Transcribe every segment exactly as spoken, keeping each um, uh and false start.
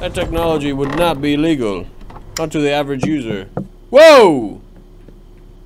That technology would not be legal. Not to the average user. Whoa!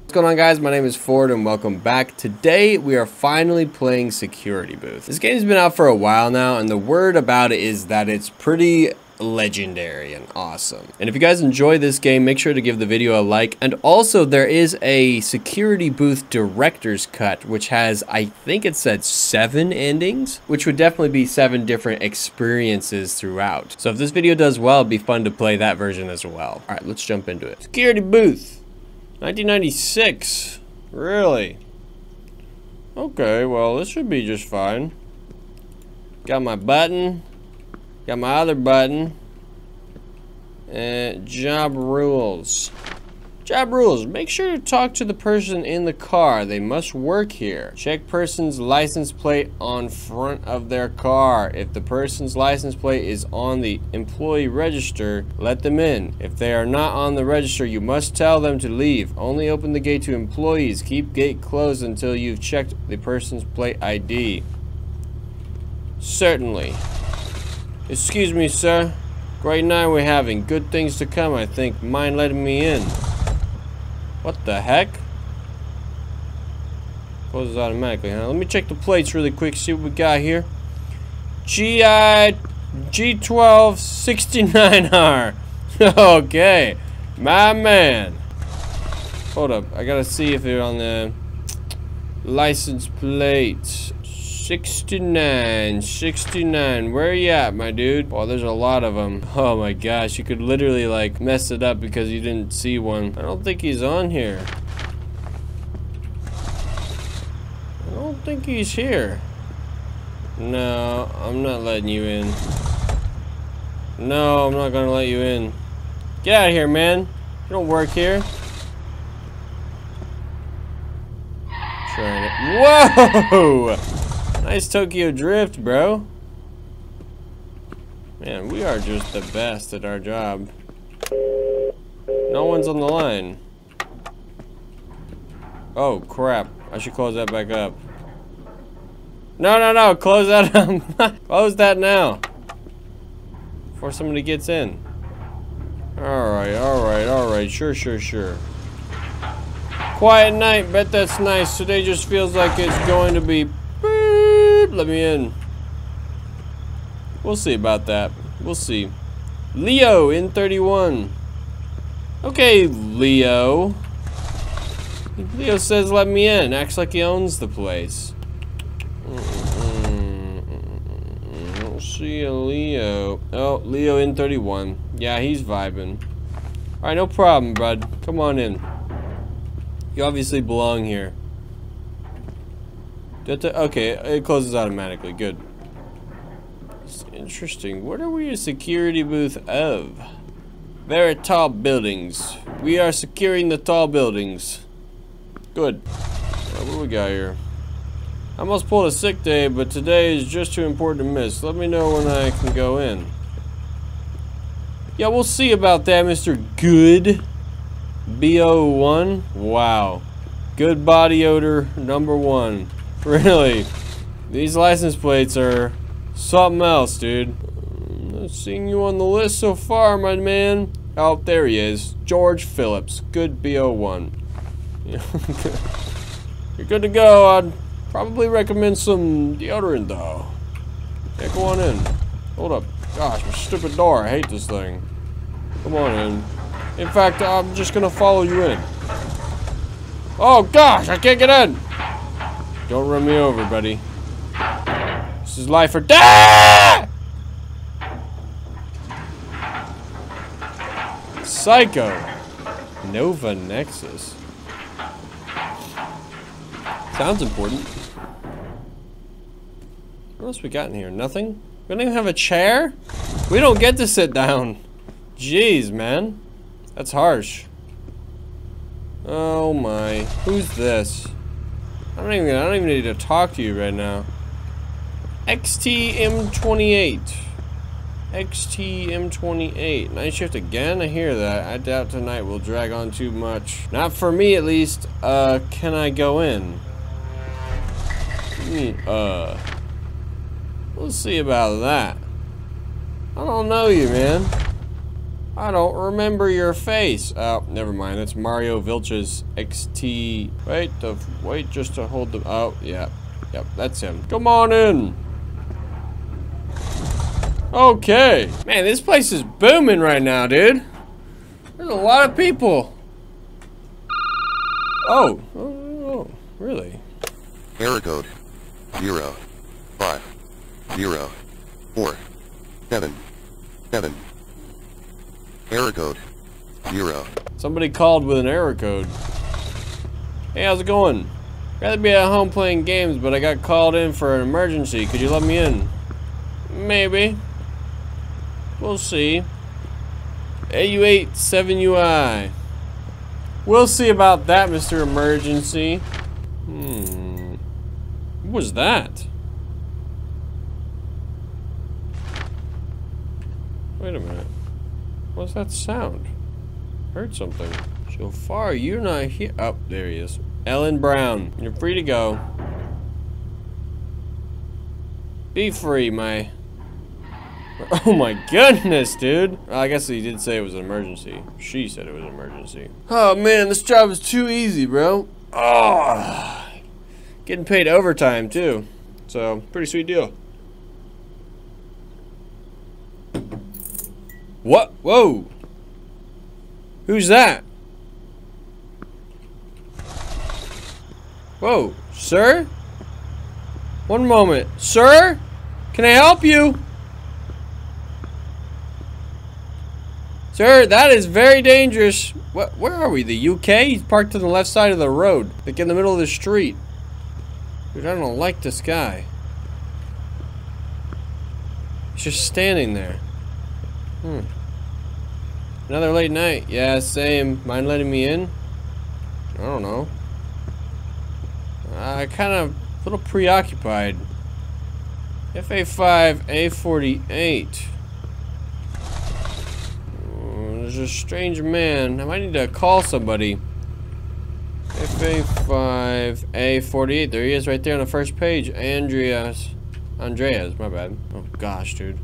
What's going on, guys? My name is Ford and welcome back. Today we are finally playing Security Booth. This game's been out for a while now, and the word about it is that it's pretty legendary and awesome. And if you guys enjoy this game, make sure to give the video a like. And also there is a Security Booth Director's Cut, which has, I think it said seven endings, which would definitely be seven different experiences throughout. So if this video does well, it'd be fun to play that version as well. All right, let's jump into it. Security Booth. nineteen ninety-six, really? Okay, well, this should be just fine. Got my button, got my other button, and job rules. Job rules, make sure to talk to the person in the car. They must work here. Check person's license plate on front of their car. If the person's license plate is on the employee register, let them in. If they are not on the register, you must tell them to leave. Only open the gate to employees. Keep gate closed until you've checked the person's plate I D. Certainly. Excuse me, sir. Great night we're having. Good things to come, I think. Mind letting me in? What the heck? Closes automatically, huh? Let me check the plates really quick, see what we got here. G I G twelve sixty-nine R. Okay, my man. Hold up, I gotta see if they're on the license plate. sixty-nine, sixty-nine, where you at, my dude? Oh, there's a lot of them. Oh my gosh, you could literally like mess it up because you didn't see one. I don't think he's on here. I don't think he's here. No, I'm not letting you in. No, I'm not gonna let you in. Get out of here, man. You don't work here. Trying it. Whoa! Nice Tokyo Drift, bro. Man, we are just the best at our job. No one's on the line. Oh, crap. I should close that back up. No, no, no. Close that up. Close that now. Before somebody gets in. Alright, alright, alright. Sure, sure, sure. Quiet night. Bet that's nice. Today just feels like it's going to be... Let me in. We'll see about that. We'll see. Leo in thirty-one. Okay, Leo. Leo says let me in. Acts like he owns the place. Mm-mm-mm-mm-mm. I don't see a Leo. Oh, Leo in thirty-one. Yeah, he's vibing. Alright, no problem, bud. Come on in. You obviously belong here. Okay, it closes automatically. Good. It's interesting. What are we a security booth of? Very tall buildings. We are securing the tall buildings. Good. Right, what do we got here? I almost pulled a sick day, but today is just too important to miss. Let me know when I can go in. Yeah, we'll see about that, Mister Good. B O one. Wow. Good body odor number one. Really, these license plates are something else, dude. I'm not seeing you on the list so far, my man. Oh, there he is. George Phillips. Good B O one. You're good to go. I'd probably recommend some deodorant, though. Yeah, go on in. Hold up. Gosh, my stupid door. I hate this thing. Come on in. In fact, I'm just going to follow you in. Oh, gosh, I can't get in. Don't run me over, buddy. This is life or death! Psycho. Nova Nexus. Sounds important. What else we got in here? Nothing? We don't even have a chair? We don't get to sit down. Jeez, man. That's harsh. Oh my. Who's this? I don't even I don't even need to talk to you right now. X T M twenty-eight. X T M twenty-eight. Night shift again? I hear that. I doubt tonight will drag on too much. Not for me, at least. Uh, can I go in? What do you mean, uh... We'll see about that. I don't know you, man. I don't remember your face. Oh, never mind. That's Mario Vilch's X T. Wait, to, wait just to hold the. Oh, yeah. Yep, that's him. Come on in. Okay. Man, this place is booming right now, dude. There's a lot of people. Oh. Oh, oh really? Error code zero five zero four seven seven. Error code zero. Somebody called with an error code. Hey, how's it going? Rather be at home playing games, but I got called in for an emergency. Could you let me in? Maybe. We'll see. A U eight seven U I. We'll see about that, Mister Emergency. Hmm. What was that? Wait a minute. What's that sound? Heard something. So far, you're not here. Oh, there he is. Ellen Brown, you're free to go. Be free, my... Oh my goodness, dude. I guess he did say it was an emergency. She said it was an emergency. Oh man, this job is too easy, bro. Oh, getting paid overtime, too. So, pretty sweet deal. What? Whoa! Who's that? Whoa, sir? One moment. Sir? Can I help you? Sir, that is very dangerous. What, where are we? The U K? He's parked on the left side of the road. Like in the middle of the street. Dude, I don't like this guy. He's just standing there. Hmm. Another late night. Yeah, same. Mind letting me in? I don't know. I uh, kind of a little preoccupied. F A five A forty-eight. Oh, there's a strange man. I might need to call somebody. F A five A forty-eight. There he is, right there on the first page. Andreas. Andreas. My bad. Oh gosh, dude.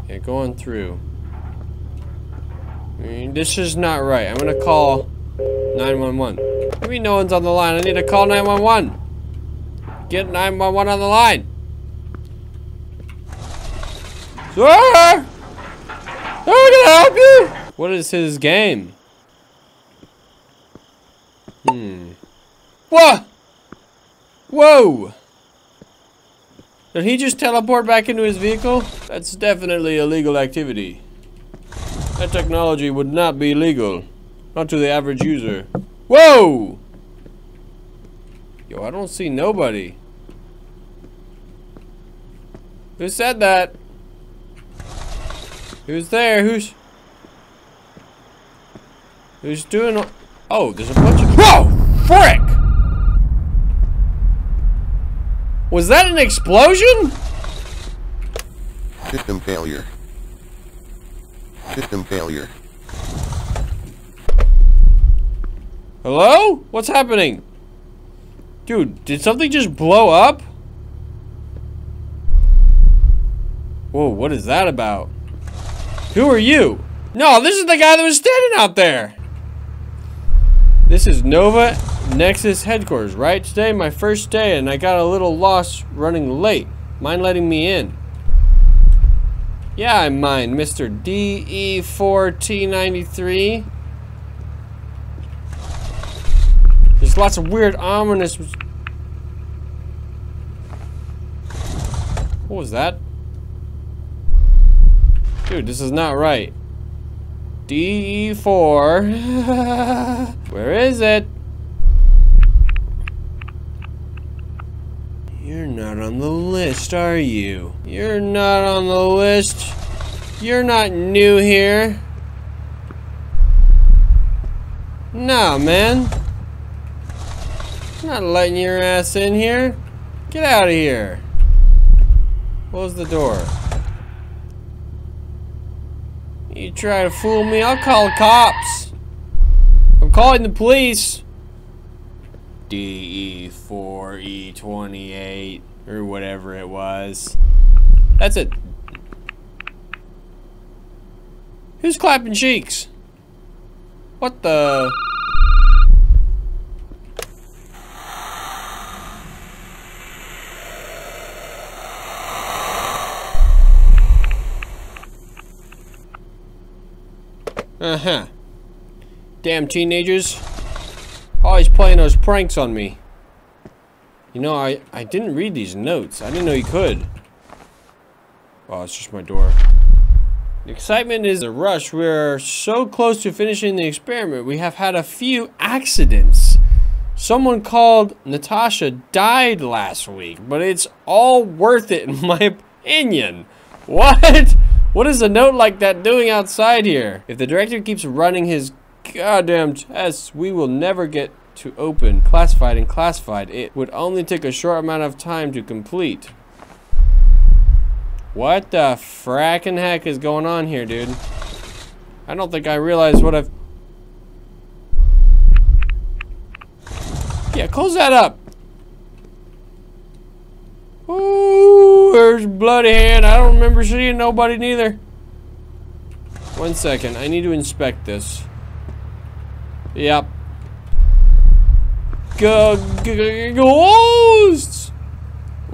Okay, going through. I mean, this is not right. I'm gonna call nine one one. Maybe no one's on the line. I need to call nine one one. Get nine one one on the line. Sir! How can I help you? What is his game? Hmm. What? Whoa! Did he just teleport back into his vehicle? That's definitely illegal activity. That technology would not be legal. Not to the average user. Whoa! Yo, I don't see nobody. Who said that? Who's there? Who's... Who's doing... Oh, there's a bunch of... Whoa! Frick! Was that an explosion? System failure. System failure. Hello? What's happening? Dude, did something just blow up? Whoa, what is that about? Who are you? No, this is the guy that was standing out there. This is Nova Nexus headquarters, right? Today, my first day, and I got a little lost running late. Mind letting me in? Yeah, I mind, Mister D E four T ninety-three. There's lots of weird, ominous... What was that? Dude, this is not right. D E four. Where is it? You're not on the list, are you? You're not on the list. You're not new here. Nah, man. I'm not letting your ass in here. Get out of here. Close the door. You try to fool me, I'll call the cops. I'm calling the police. D E four E twenty-eight or whatever it was. That's it. Who's clapping cheeks? What the? Uh-huh. Damn teenagers. Always playing those pranks on me. You know, I, I didn't read these notes. I didn't know you could. Oh, it's just my door. The excitement is a rush. We're so close to finishing the experiment. We have had a few accidents. Someone called Natasha died last week, but it's all worth it in my opinion. What? What is a note like that doing outside here? If the director keeps running his goddamn tests, we will never get to open Classified and Classified. It would only take a short amount of time to complete. What the frackin' heck is going on here, dude? I don't think I realized what I've... Yeah, close that up. Ooh, there's bloody hand. I don't remember seeing nobody neither. One second, I need to inspect this. Yep. Ghosts!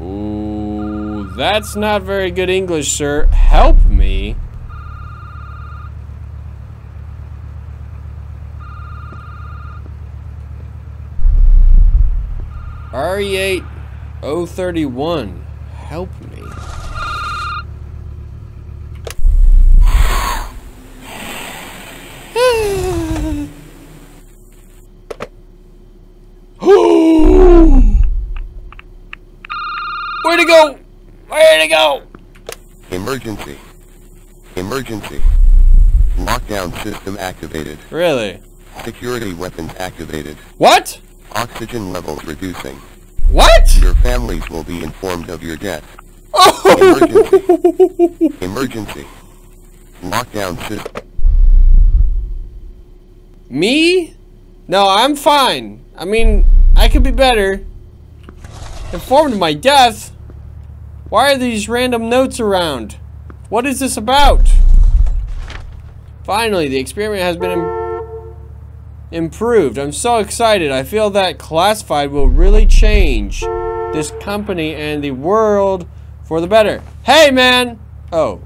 Ooh, that's not very good English, sir. Help me. R E eight oh thirty-one. Help me. Where'd it go? Where'd it go? Emergency. Emergency. Lockdown system activated. Really? Security weapons activated. What? Oxygen levels reducing. What? Your families will be informed of your death. Oh! Emergency. Emergency. Lockdown system. Me? No, I'm fine. I mean, I could be better. Informed of my death? Why are these random notes around? What is this about? Finally, the experiment has been Im improved. I'm so excited. I feel that Classified will really change this company and the world for the better. Hey, man! Oh.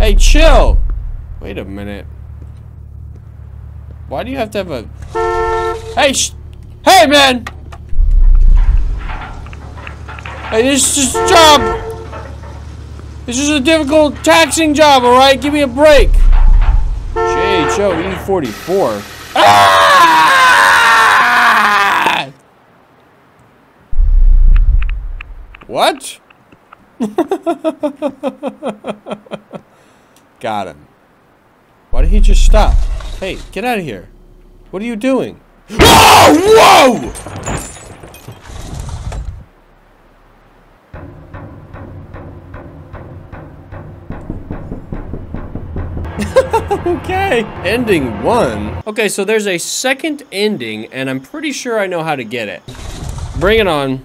Hey, chill! Wait a minute. Why do you have to have a... Hey, sh Hey, man! Hey, this is a job. This is a difficult, taxing job, alright? Give me a break. J H O E forty-four. Ah! What? Got him. Why did he just stop? Hey, get out of here. What are you doing? Oh, whoa! Okay, ending one. Okay, so there's a second ending, and I'm pretty sure I know how to get it. Bring it on.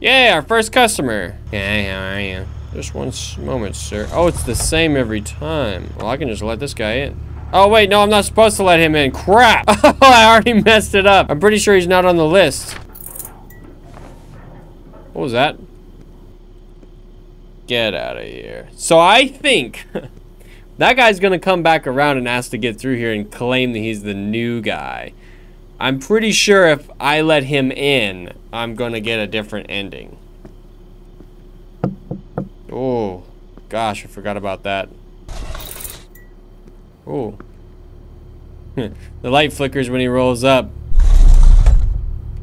Yeah, our first customer. Yeah, yeah, yeah. Just one moment, sir. Oh, it's the same every time. Well, I can just let this guy in. Oh, wait, no, I'm not supposed to let him in. Crap. Oh, I already messed it up. I'm pretty sure he's not on the list. What was that? Get out of here. So I think... That guy's gonna come back around and ask to get through here and claim that he's the new guy. I'm pretty sure if I let him in, I'm gonna get a different ending. Oh, gosh, I forgot about that. Oh. The light flickers when he rolls up.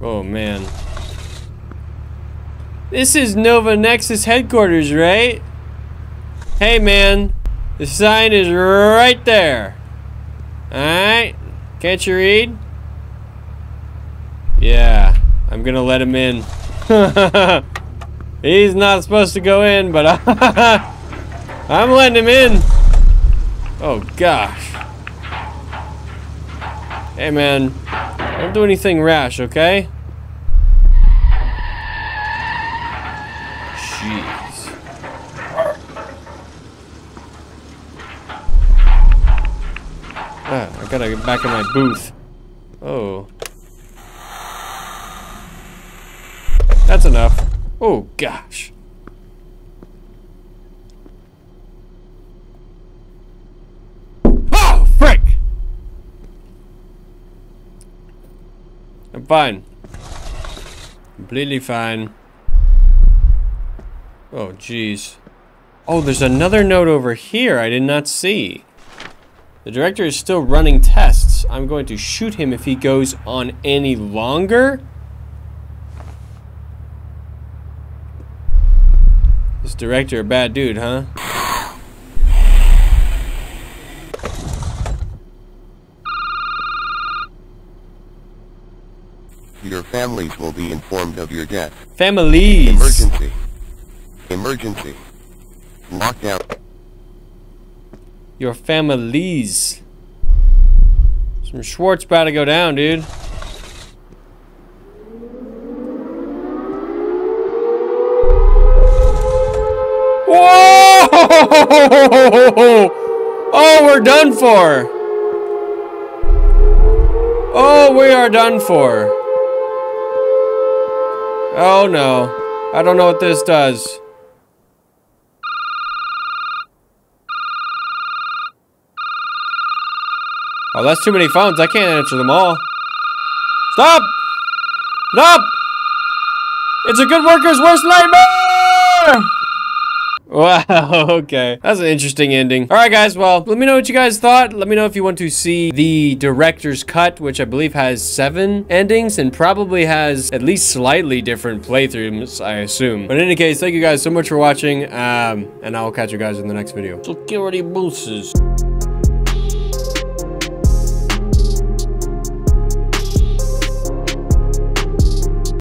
Oh, man. This is Nova Nexus headquarters, right? Hey, man. The sign is right there. Alright. Can't you read? Yeah. I'm gonna let him in. He's not supposed to go in, but I'm letting him in. Oh, gosh. Hey, man. Don't do anything rash, okay? Jeez. Ah, I gotta get back in my booth. Oh. That's enough. Oh, gosh. Oh, frick! I'm fine. Completely fine. Oh, jeez. Oh, there's another note over here I did not see. The director is still running tests. I'm going to shoot him if he goes on any longer. This director, a bad dude, huh? Your families will be informed of your death. Families! Emergency. Emergency. Lockdown. Your families. Some Schwartz about to go down, dude. Whoa! Oh, we're done for. Oh, we are done for. Oh no. I don't know what this does. Oh, that's too many phones. I can't answer them all. Stop! Stop! It's a good worker's worst nightmare! Wow, okay. That's an interesting ending. All right, guys, well, let me know what you guys thought. Let me know if you want to see the director's cut, which I believe has seven endings and probably has at least slightly different playthroughs, I assume. But in any case, thank you guys so much for watching, um, and I'll catch you guys in the next video. Security Booths.